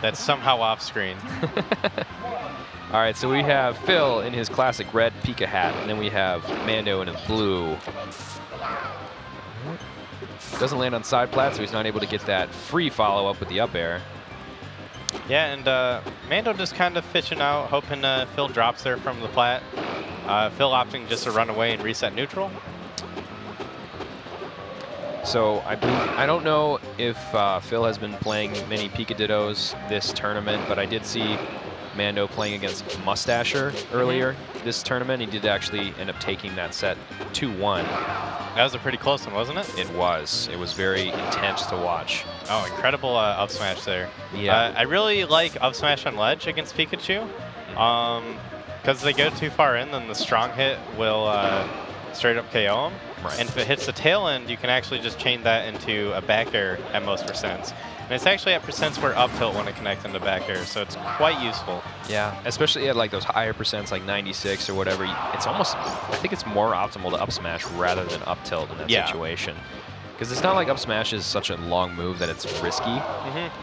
That's somehow off screen. All right, so we have Phil in his classic red Pika hat, and then we have Mando in his blue. Doesn't land on side plat, so he's not able to get that free follow-up with the up air. Yeah, and Mando just kind of fishing out, hoping Phil drops there from the plat. Phil opting just to run away and reset neutral. So I don't know if Phil has been playing many Pikadiddos this tournament, but I did see Mando playing against Mustasher earlier this tournament. He did actually end up taking that set 2-1. That was a pretty close one, wasn't it? It was. It was very intense to watch. Oh, incredible up smash there. Yeah. I really like up smash on ledge against Pikachu, because they go too far in, then the strong hit will straight up KO him. Right. And if it hits the tail end, you can actually just chain that into a back air at most percents. And it's actually at percents where up tilt want to connect into back air, so it's quite useful. Yeah, especially at like those higher percents, like 96 or whatever. It's almost, I think it's more optimal to up smash rather than up tilt in that situation. Because it's not like up smash is such a long move that it's risky.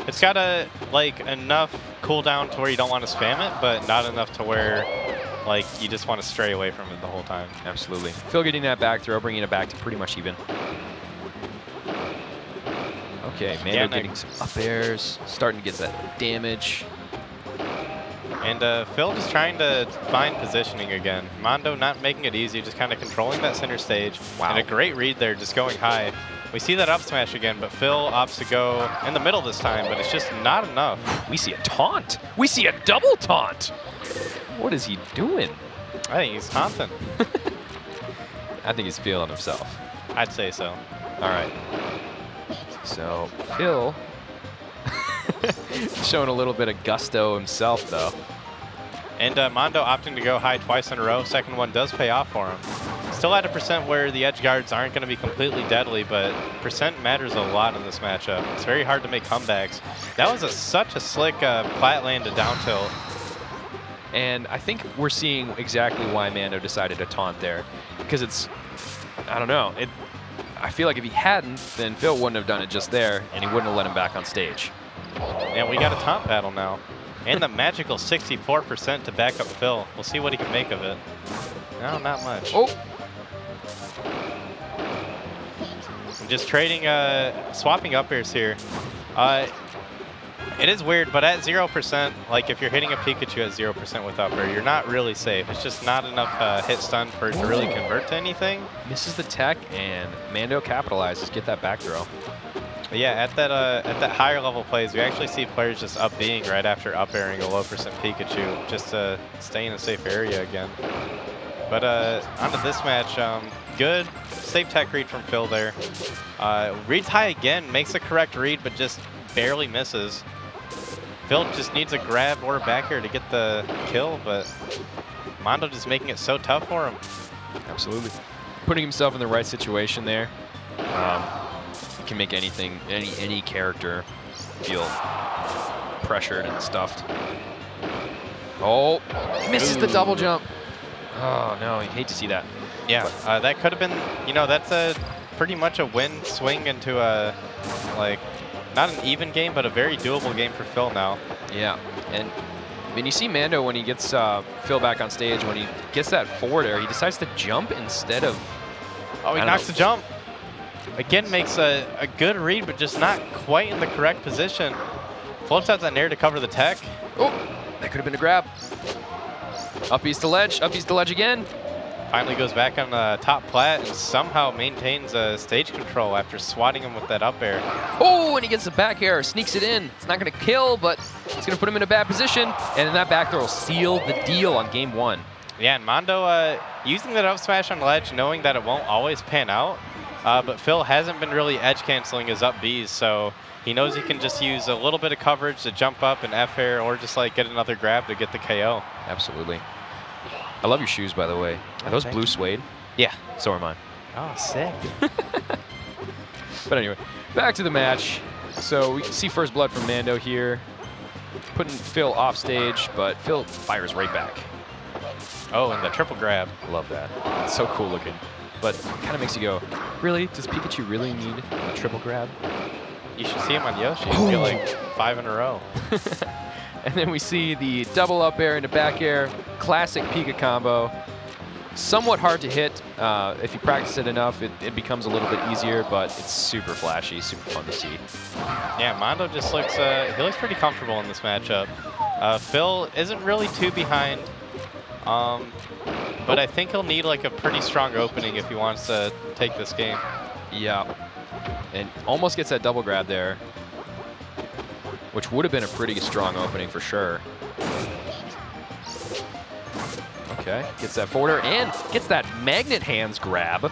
It's got a, like, enough cooldown to where you don't want to spam it, but not enough to where like you just want to stray away from it the whole time. Absolutely. Phil getting that back throw, bringing it back to pretty much even. Okay, Mando getting some up airs, starting to get that damage. And Phil just trying to find positioning again. Mando not making it easy, just kind of controlling that center stage. Wow. And a great read there, just going high. We see that up smash again, but Phil opts to go in the middle this time, but it's just not enough. We see a taunt. We see a double taunt. What is he doing? I think he's taunting. I think he's feeling himself. I'd say so. All right. So Phil showing a little bit of gusto himself, though. And Mando opting to go high twice in a row. Second one does pay off for him. Still at a percent where the edge guards aren't going to be completely deadly, but percent matters a lot in this matchup. It's very hard to make comebacks. That was such a slick plat land to down tilt. And I think we're seeing exactly why Mando decided to taunt there, because it's, I don't know, I feel like if he hadn't, then Phil wouldn't have done it just there, and he wouldn't have let him back on stage. And we got a taunt battle now, and the magical 64% to back up Phil. We'll see what he can make of it. No, not much. Oh. I'm just trading, swapping up airs here. It is weird, but at 0%, like if you're hitting a Pikachu at 0% with upper, you're not really safe. It's just not enough hit stun for it to really convert to anything. Misses the tech, and Mando capitalizes, get that back throw. But yeah, at that higher level plays, we actually see players just up being right after up airing a low percent Pikachu, just to stay in a safe area again. But onto this match, good safe tech read from Phil there. Reads high again, makes the correct read, but just barely misses. Phil just needs a grab or a back air to get the kill, but Mando just making it so tough for him. Absolutely. Putting himself in the right situation there. He can make anything, any character feel pressured and stuffed. Oh, misses the double jump. Oh, no, you hate to see that. Yeah, that could have been, you know, that's a pretty much a win swing into a, like, not an even game, but a very doable game for Phil now. Yeah, and I mean, you see Mando when he gets Phil back on stage, when he gets that forward air, he decides to jump instead of... Oh, he knocks the jump. Again, makes a good read, but just not quite in the correct position. Floats out that nair to cover the tech. Oh, that could have been a grab. Uppies to ledge again. Finally goes back on the top plat and somehow maintains stage control after swatting him with that up air. Oh, and he gets the back air, sneaks it in. It's not going to kill, but it's going to put him in a bad position. And then that back throw will seal the deal on game one. Yeah, and Mando using that up smash on ledge, knowing that it won't always pan out. But Phil hasn't been really edge canceling his up Bs, so he knows he can just use a little bit of coverage to jump up and F air or just like get another grab to get the KO. Absolutely. I love your shoes, by the way. Are those blue suede? Yeah. So are mine. Oh, sick. But anyway, back to the match. So we can see first blood from Mando here. Putting Phil off stage, but Phil fires right back. Oh, and the triple grab. Love that. It's so cool looking. But kind of makes you go, really? Does Pikachu really need a triple grab? You should see him on Yoshi. He's got like 5 in a row. And then we see the double up air into back air. Classic Pika combo. Somewhat hard to hit. If you practice it enough, it becomes a little bit easier, but it's super flashy, super fun to see. Yeah, Mando just looks, he looks pretty comfortable in this matchup. Phil isn't really too behind, but I think he'll need like a pretty strong opening if he wants to take this game. Yeah, and almost gets that double grab there, which would have been a pretty strong opening for sure. Okay, gets that forwarder and gets that magnet hands grab.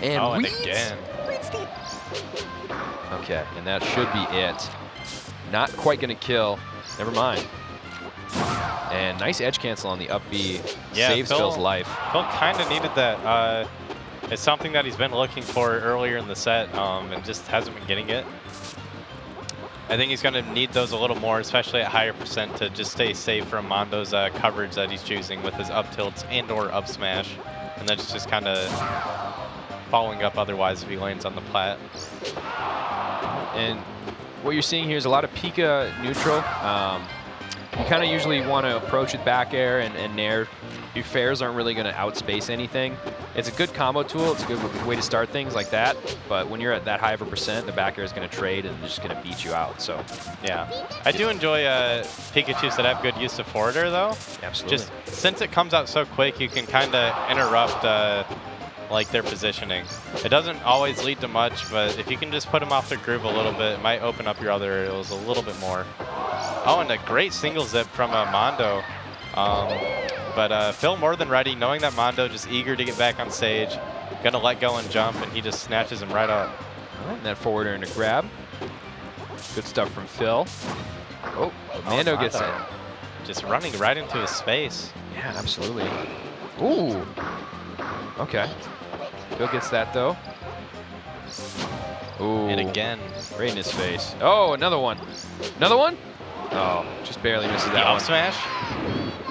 And, reads again. Okay, and that should be it. Not quite going to kill. Never mind. And nice edge cancel on the up B. Yeah, saves Phil's life. Phil kind of needed that. It's something that he's been looking for earlier in the set and just hasn't been getting it. I think he's going to need those a little more, especially at higher percent, to just stay safe from Mondo's coverage that he's choosing with his up tilts and or up smash. And that's just kind of following up otherwise if he lands on the plat. And what you're seeing here is a lot of Pika neutral. You kind of usually want to approach with back air and nair. Your fares aren't really going to outspace anything. It's a good combo tool. It's a good way to start things like that. But when you're at that high of a percent, the back air is going to trade and just going to beat you out. So, yeah. I do enjoy Pikachus that have good use of forward air, though. Absolutely. Just since it comes out so quick, you can kind of interrupt like their positioning. It doesn't always lead to much, but if you can just put them off their groove a little bit, it might open up your other aerials a little bit more. Oh, and a great single zip from Mando. Phil more than ready, knowing that Mando just eager to get back on stage, gonna let go and jump, and he just snatches him right up. All right, and that forwarder and a grab. Good stuff from Phil. Oh, Mando gets it. Just running right into his space. Yeah, absolutely. Ooh. Okay. Phil gets that though. Ooh. And again, right in his face. Oh, another one. Another one? Oh, just barely misses that one. Up smash.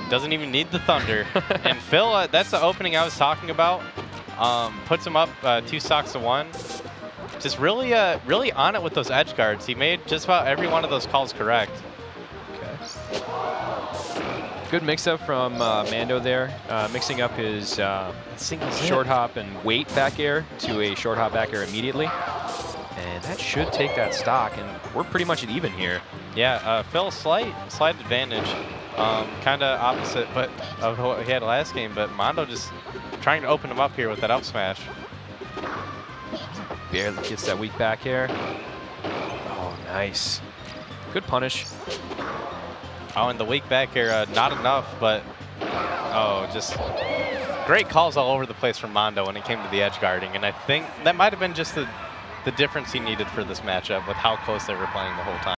Doesn't even need the thunder. And Phil, that's the opening I was talking about. Puts him up 2 stocks to 1. Just really, really on it with those edge guards. He made just about every one of those calls correct. Okay. Good mix-up from Mando there, mixing up his short hop and weight back air to a short hop back air immediately. And that should take that stock, and we're pretty much at even here. Yeah, Phil, slight advantage. Kind of opposite of what he had last game, but Mando just trying to open him up here with that up smash. Barely gets that weak back air. Oh, nice. Good punish. Oh, and the weak back air, not enough, but just great calls all over the place from Mando when it came to the edge guarding, and I think that might have been just the difference he needed for this matchup with how close they were playing the whole time.